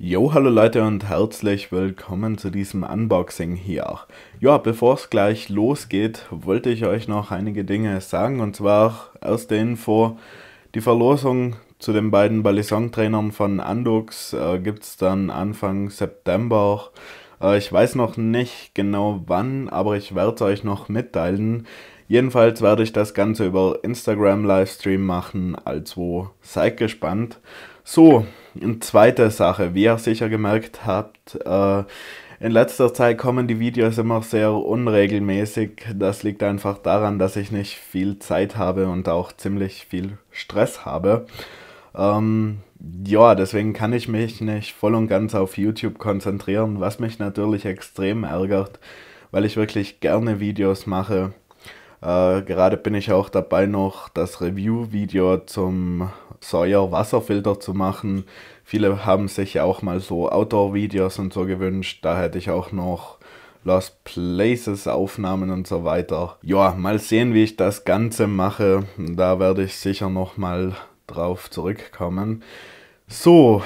Jo, hallo Leute und herzlich willkommen zu diesem Unboxing hier. Ja, bevor es gleich losgeht, wollte ich euch noch einige Dinge sagen, und zwar erste Info, die Verlosung zu den beiden Ballisong-Trainern von Andux gibt es dann Anfang September. Ich weiß noch nicht genau wann, aber ich werde es euch noch mitteilen. Jedenfalls werde ich das Ganze über Instagram-Livestream machen, also seid gespannt. So, eine zweite Sache, wie ihr sicher gemerkt habt, in letzter Zeit kommen die Videos immer sehr unregelmäßig. Das liegt einfach daran, dass ich nicht viel Zeit habe und auch ziemlich viel Stress habe. Ja, deswegen kann ich mich nicht voll und ganz auf YouTube konzentrieren, was mich natürlich extrem ärgert, weil ich wirklich gerne Videos mache. Gerade bin ich auch dabei, noch das Review-Video zum Sawyer Wasserfilter zu machen. Viele haben sich auch mal so Outdoor-Videos und so gewünscht. Da hätte ich auch noch Lost Places Aufnahmen und so weiter. Ja, mal sehen, wie ich das Ganze mache. Da werde ich sicher nochmal drauf zurückkommen. So,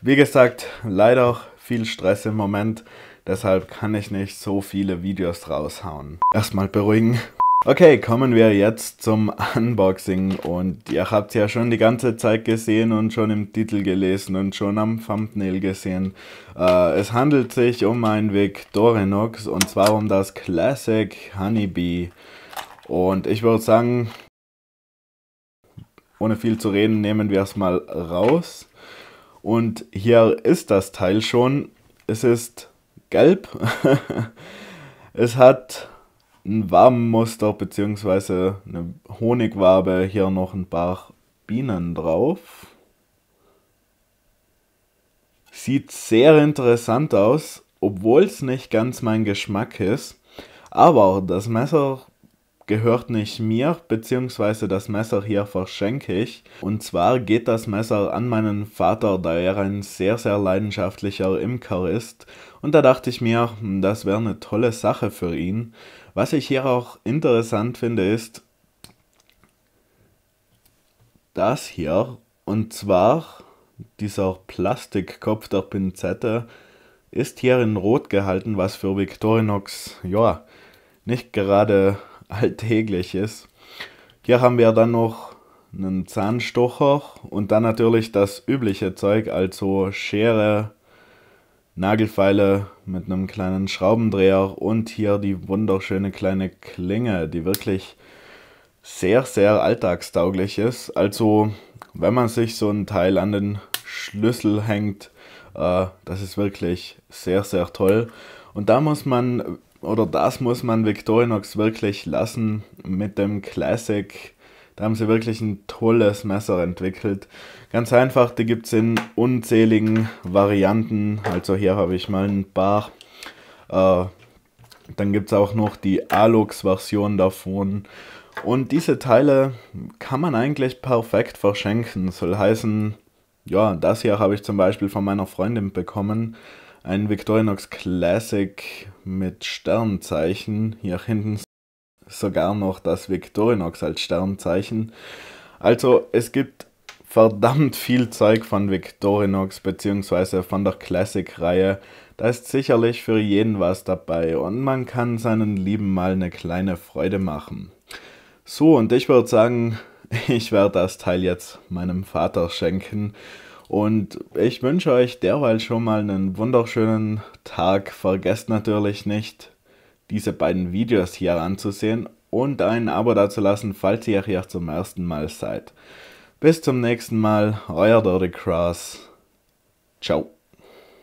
wie gesagt, leider viel Stress im Moment. Deshalb kann ich nicht so viele Videos raushauen. Erstmal beruhigen. Okay, kommen wir jetzt zum Unboxing, und ihr habt es ja schon die ganze Zeit gesehen und schon im Titel gelesen und schon am Thumbnail gesehen. Es handelt sich um ein Victorinox, und zwar um das Classic Honeybee. Und ich würde sagen, ohne viel zu reden, nehmen wir es mal raus. Und hier ist das Teil schon. Es ist gelb. Es hat ein Wabenmuster bzw. eine Honigwabe, hier noch ein paar Bienen drauf. Sieht sehr interessant aus, obwohl es nicht ganz mein Geschmack ist. Aber das Messer gehört nicht mir, bzw. das Messer hier verschenke ich. Und zwar geht das Messer an meinen Vater, da er ein sehr, sehr leidenschaftlicher Imker ist. Und da dachte ich mir, das wäre eine tolle Sache für ihn. Was ich hier auch interessant finde, ist das hier, und zwar dieser Plastikkopf der Pinzette ist hier in Rot gehalten, was für Victorinox, ja, nicht gerade alltäglich ist. Hier haben wir dann noch einen Zahnstocher und dann natürlich das übliche Zeug, also Schere, Nagelfeile mit einem kleinen Schraubendreher und hier die wunderschöne kleine Klinge, die wirklich sehr, sehr alltagstauglich ist. Also wenn man sich so ein Teil an den Schlüssel hängt, das ist wirklich sehr, sehr toll. Und da muss man, oder das muss man Victorinox wirklich lassen mit dem Classic. Da haben sie wirklich ein tolles Messer entwickelt. Ganz einfach, die gibt es in unzähligen Varianten. Also hier habe ich mal ein paar. Dann gibt es auch noch die Alox-Version davon. Und diese Teile kann man eigentlich perfekt verschenken. Soll heißen, ja, das hier habe ich zum Beispiel von meiner Freundin bekommen. Ein Victorinox Classic mit Sternzeichen. Hier hinten sogar noch das Victorinox als Sternzeichen. Also es gibt verdammt viel Zeug von Victorinox bzw. von der Classic-Reihe. Da ist sicherlich für jeden was dabei, und man kann seinen Lieben mal eine kleine Freude machen. So, und ich würde sagen, ich werde das Teil jetzt meinem Vater schenken. Und ich wünsche euch derweil schon mal einen wunderschönen Tag. Vergesst natürlich nicht, diese beiden Videos hier anzusehen und ein Abo dazulassen, falls ihr hier zum ersten Mal seid. Bis zum nächsten Mal, euer DirtyCross. Ciao.